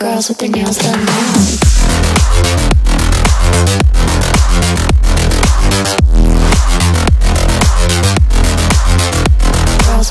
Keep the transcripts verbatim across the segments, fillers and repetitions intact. girls with their nails done now. Girls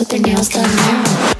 with their nails done now.